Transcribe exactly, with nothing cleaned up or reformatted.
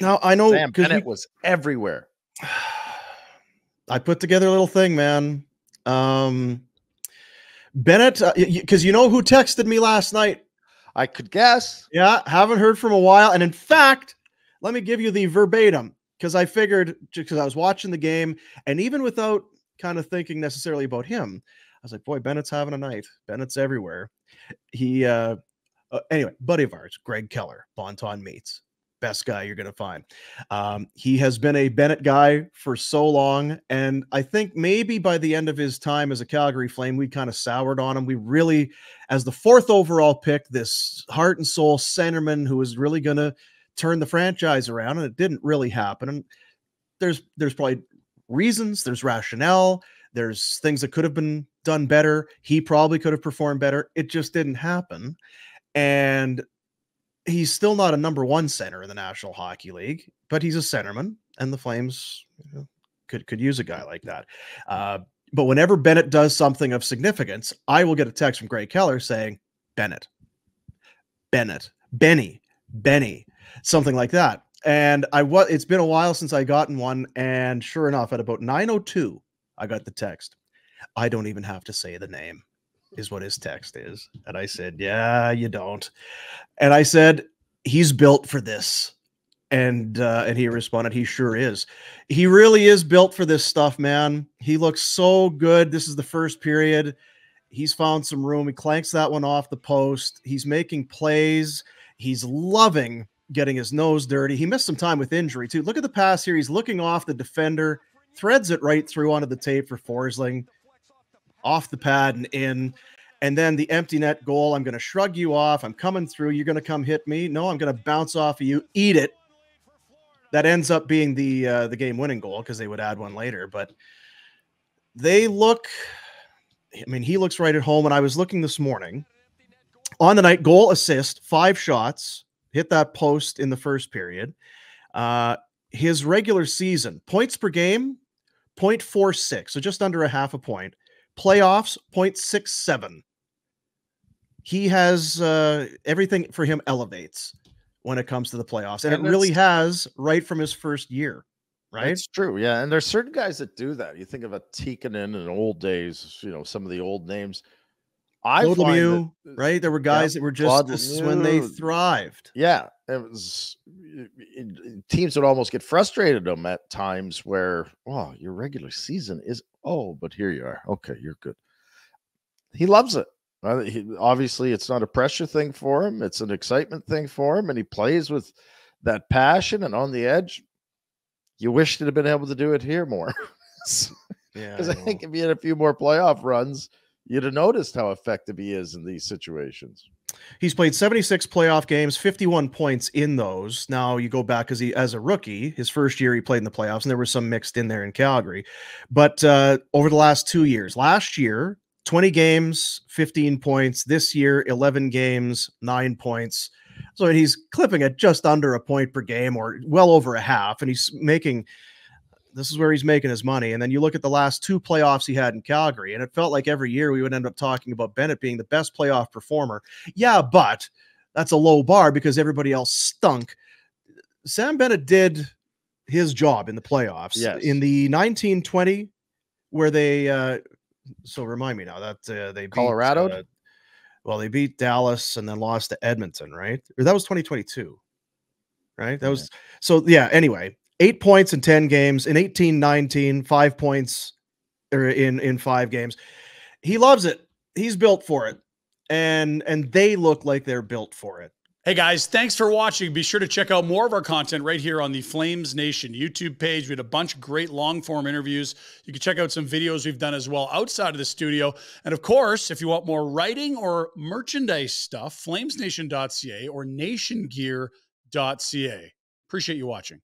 Now, I know Sam Bennett we, was everywhere. I put together a little thing, man. Um, Bennett, because uh, you know who texted me last night? I could guess. Yeah, haven't heard from a while. And in fact, let me give you the verbatim, because I figured, because I was watching the game, and even without kind of thinking necessarily about him, I was like, boy, Bennett's having a night. Bennett's everywhere. He, uh, uh anyway, buddy of ours, Greg Keller, Bon Ton Meats. Best guy you're going to find. Um, he has been a Bennett guy for so long. And I think maybe by the end of his time as a Calgary Flame, we kind of soured on him. We really, as the fourth overall pick, this heart and soul centerman who was really going to turn the franchise around, and it didn't really happen. And there's, there's probably reasons, there's rationale, there's things that could have been done better. He probably could have performed better. It just didn't happen. And he's still not a number one center in the National Hockey League, but he's a centerman, and the Flames, you know, could, could use a guy like that. Uh, but whenever Bennett does something of significance, I will get a text from Greg Keller saying, Bennett, Bennett, Benny, Benny, something like that. And I was, it's been a while since I gotten one. And sure enough, at about nine oh two, I got the text. I don't even have to say the name, is what his text is. And I said, yeah, you don't. And I said, he's built for this. And, uh, and he responded, he sure is. He really is built for this stuff, man. He looks so good. This is the first period. He's found some room. He clanks that one off the post. He's making plays. He's loving getting his nose dirty. He missed some time with injury too. Look at the pass here. He's looking off the defender, threads it right through onto the tape for Forsling. Off the pad and in, and then the empty net goal. I'm going to shrug you off. I'm coming through. You're going to come hit me. No, I'm going to bounce off of you. Eat it. That ends up being the uh, the game-winning goal because they would add one later. But they look, I mean, he looks right at home. And I was looking this morning on the night, goal, assist, five shots, hit that post in the first period. Uh, his regular season, points per game, zero point four six, so just under a half a point. Playoffs, zero point six seven. He has uh, everything for him elevates when it comes to the playoffs. And, and it really has right from his first year, right? That's true, yeah. And there's certain guys that do that. You think of a Tikkanen in old days, you know, some of the old names. I Claude find Lemieux, that, right? There were guys yeah, that were just, Claude this is when they thrived. Yeah. It was, it, teams would almost get frustrated them at times where, wow, your regular season is, oh, but here you are. Okay, you're good. He loves it. Uh, he, obviously, it's not a pressure thing for him. It's an excitement thing for him, and he plays with that passion and on the edge. You wish he'd have been able to do it here more. Yeah, because I, I think if he had a few more playoff runs, you'd have noticed how effective he is in these situations. He's played seventy-six playoff games, fifty-one points in those. Now you go back as he, as a rookie, his first year he played in the playoffs, and there was some mixed in there in Calgary. But uh, over the last two years, last year, twenty games, fifteen points. This year, eleven games, nine points. So he's clipping at just under a point per game, or well over a half, and he's making... This is where he's making his money. And then you look at the last two playoffs he had in Calgary, and it felt like every year we would end up talking about Bennett being the best playoff performer. Yeah, but that's a low bar because everybody else stunk. Sam Bennett did his job in the playoffs. Yes. In the nineteen twenty, where they uh, – so remind me now that uh, they beat – Colorado? Uh, well, they beat Dallas and then lost to Edmonton, right? Or that was twenty twenty-two, right? That was yeah. – so, yeah, anyway – Eight points in ten games, in eighteen nineteen, five points or in, in five games. He loves it. He's built for it. And, and they look like they're built for it. Hey, guys, thanks for watching. Be sure to check out more of our content right here on the Flames Nation YouTube page. We had a bunch of great long-form interviews. You can check out some videos we've done as well outside of the studio. And, of course, if you want more writing or merchandise stuff, Flames Nation dot C A or Nation Gear dot C A. Appreciate you watching.